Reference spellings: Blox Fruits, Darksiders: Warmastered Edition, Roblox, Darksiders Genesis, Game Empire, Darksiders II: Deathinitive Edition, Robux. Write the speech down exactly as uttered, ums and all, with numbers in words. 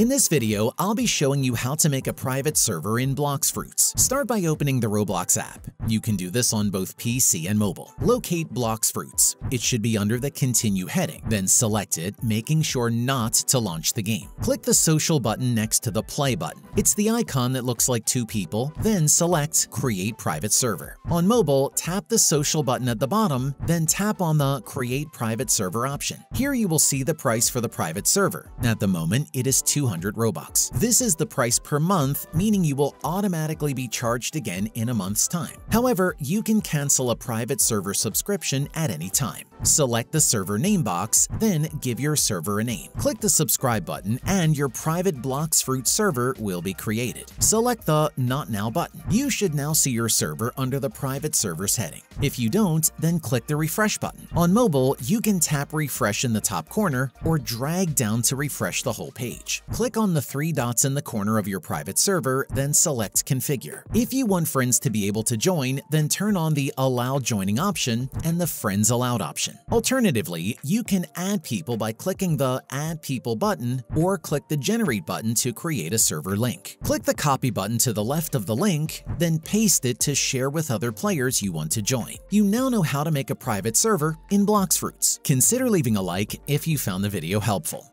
In this video, I'll be showing you how to make a private server in Blox Fruits. Start by opening the Roblox app. You can do this on both P C and mobile. Locate Blox Fruits. It should be under the Continue heading, then select it, making sure not to launch the game. Click the Social button next to the Play button. It's the icon that looks like two people, then select Create Private Server. On mobile, tap the Social button at the bottom, then tap on the Create Private Server option. Here you will see the price for the private server. At the moment, it is two hundred Robux. This is the price per month, meaning you will automatically be charged again in a month's time. However, you can cancel a private server subscription at any time. Select the server name box, then give your server a name. Click the subscribe button and your private Blox Fruits server will be created. Select the Not Now button. You should now see your server under the private servers heading. If you don't, then click the refresh button. On mobile, you can tap refresh in the top corner or drag down to refresh the whole page. Click on the three dots in the corner of your private server, then select configure. If you want friends to be able to join, then turn on the allow joining option and the friends allowed option. Alternatively, you can add people by clicking the Add People button or click the Generate button to create a server link. Click the Copy button to the left of the link, then paste it to share with other players you want to join. You now know how to make a private server in Blox Fruits. Consider leaving a like if you found the video helpful.